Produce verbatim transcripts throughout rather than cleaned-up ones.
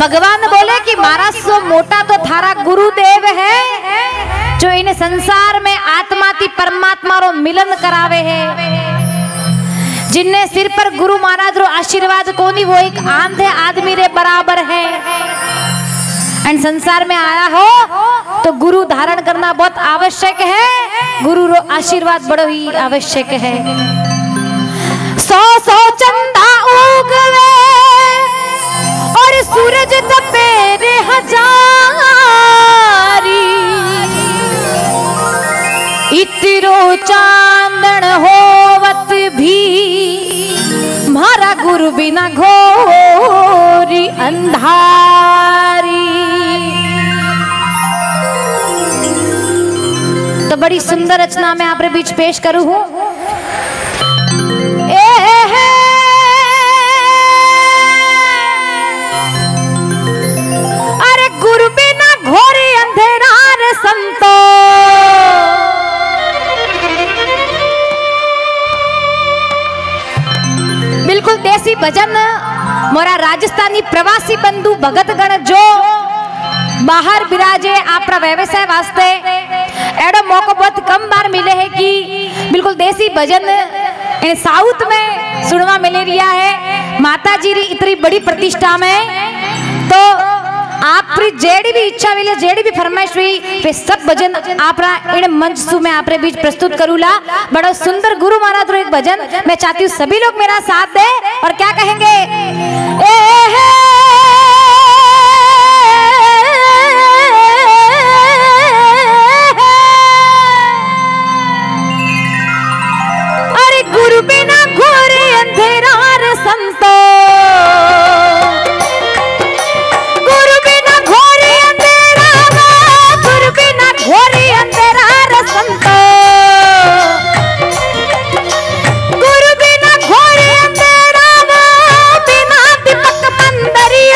भगवान बोले कि महाराज सो मोटा तो थारा गुरुदेव है जो इन संसार में आत्मा की परमात्मा रो मिलन करावे है। जिनने सिर पर गुरु महाराज रो आशीर्वाद कोनी वो एक आंधे आदमी रे बराबर है। एंड संसार में आया हो तो गुरु धारण करना बहुत आवश्यक है। गुरु रो आशीर्वाद बड़ो ही आवश्यक है। सौ सौ चंदा उगवे और सूरज तपेरे हजारी, इतरो चांदन होवत भी मारा गुरु बिना घोरी अंधारी। तो बड़ी सुंदर रचना मैं आपरे बीच पेश करू हूँ। संतो बिल्कुल देसी भजन मोरा राजस्थानी प्रवासी बंधु भगतगण जो बाहर बिराजे आपरा व्यवसाय वास्ते एडो मौको बहुत कम बार मिले है कि बिल्कुल देसी भजन साउथ में सुनवा मिले रिया है। माता जी री इतनी बड़ी प्रतिष्ठा में तो आप जेड़ी भी इच्छा मिले जेड़ी भी फरमाइश हुई वे सब भजन आपरा इन मंच सु में आपरे बीच प्रस्तुत करूला। बड़ा सुंदर गुरु महाराज रो एक भजन मैं चाहती हूँ सभी लोग मेरा साथ दे। और क्या कहेंगे ए हे अरे गुरु बिना घोरे अंधेरा रे संतो गुरु बिना घोरे अंधेरा वो बिना दीपक पंडरी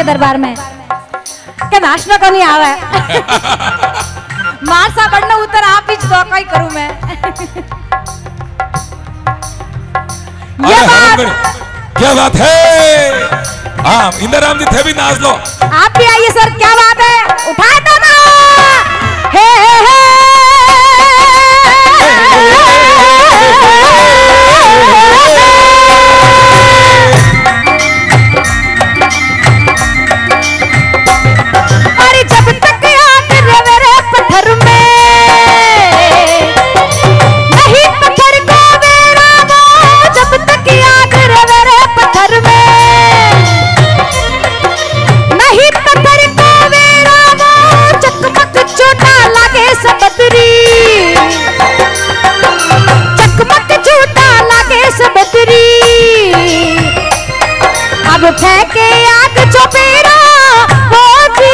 के दरबार में के नाश्ता को नहीं आवा मार सा बढ़ना उतर आप ही दुआ का ही करूं मैं ये बात क्या बात है हाँ इंदराम जी थे भी नाच लो आप भी आइए सर क्या बात है उठा दो ना हे हे फेंके आग चपेड़ा होती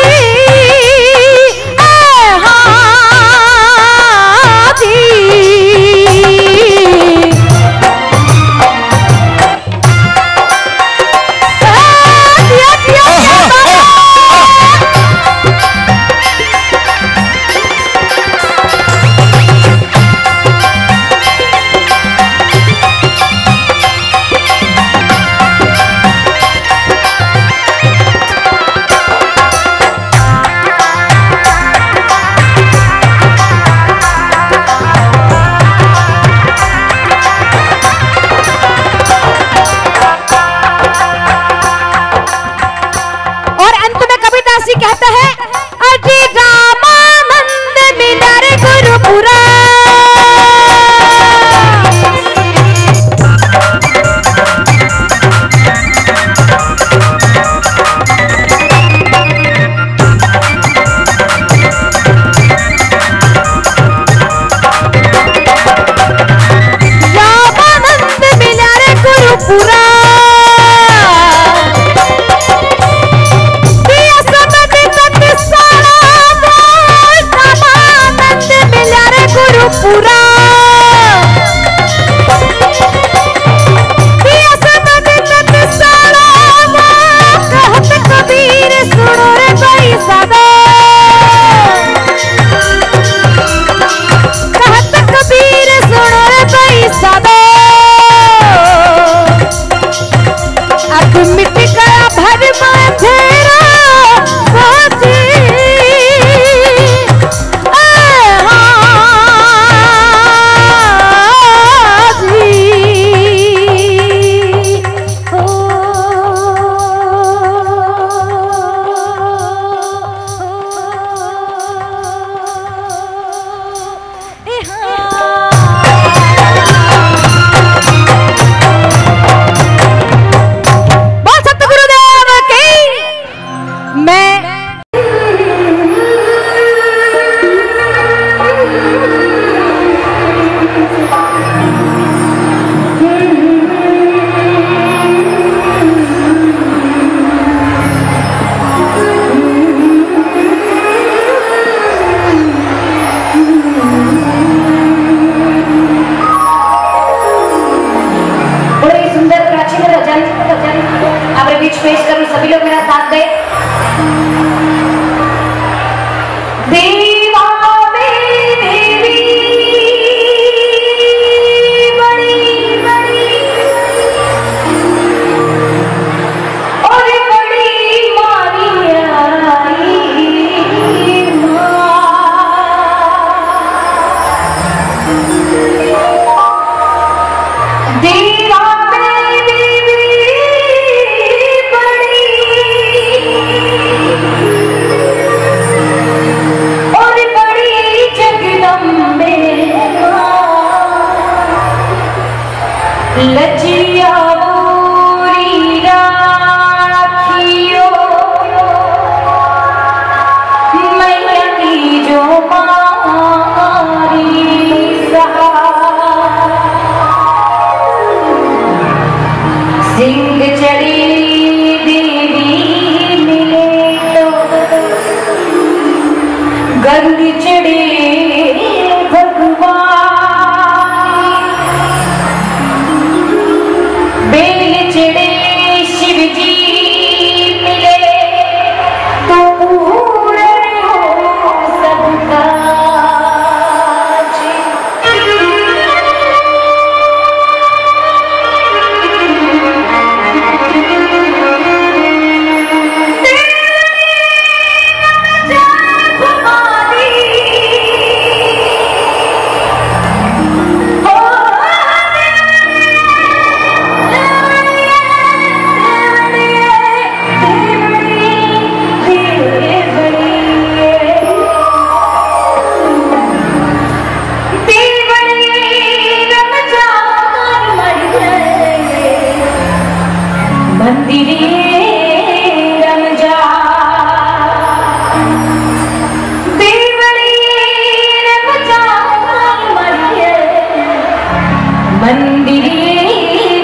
मंदिरी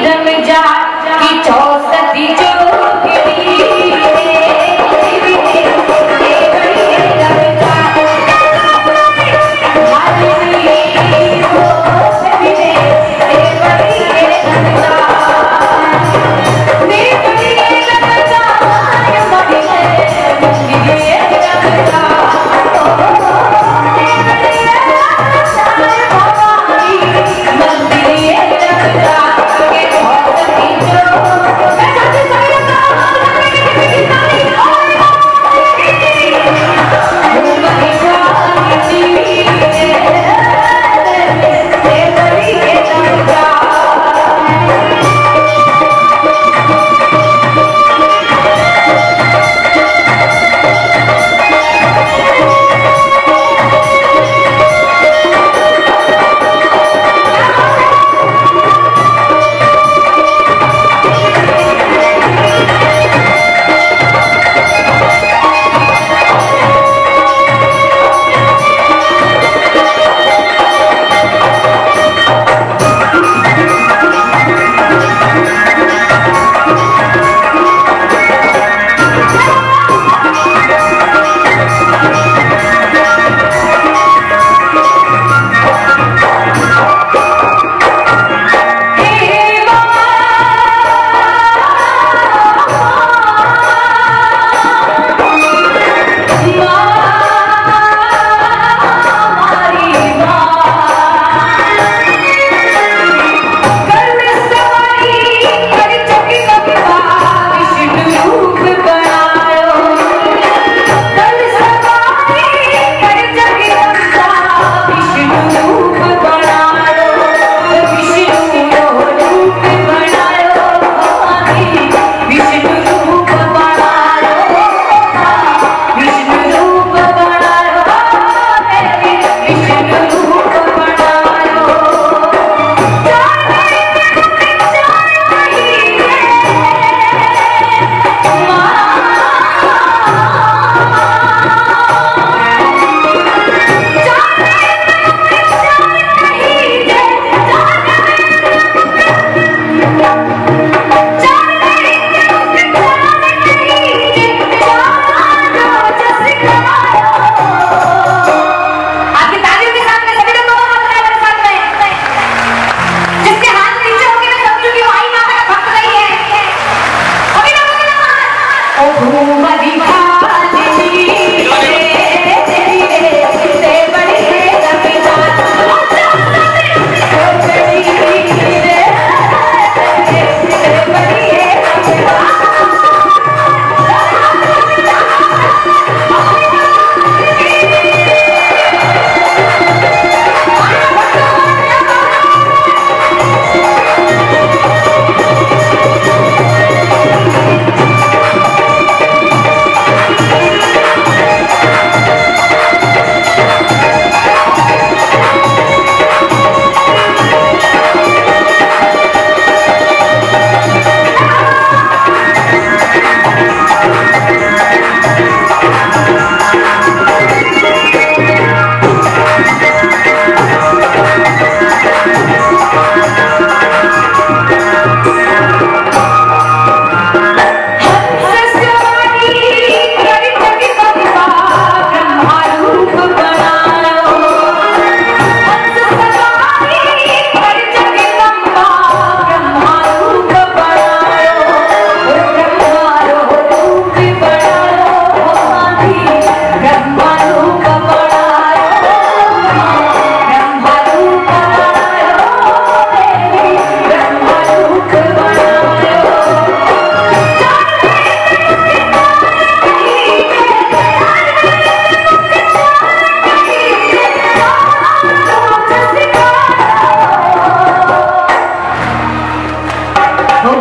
रम जा की चौसती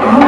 oh,